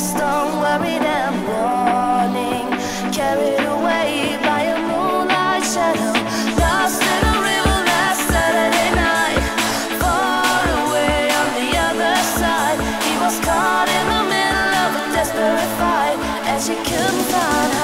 Just don't worry that morning, carried away by a moonlight shadow, lost in a river last Saturday night, far away on the other side. He was caught in the middle of a desperate fight, as she couldn't find her.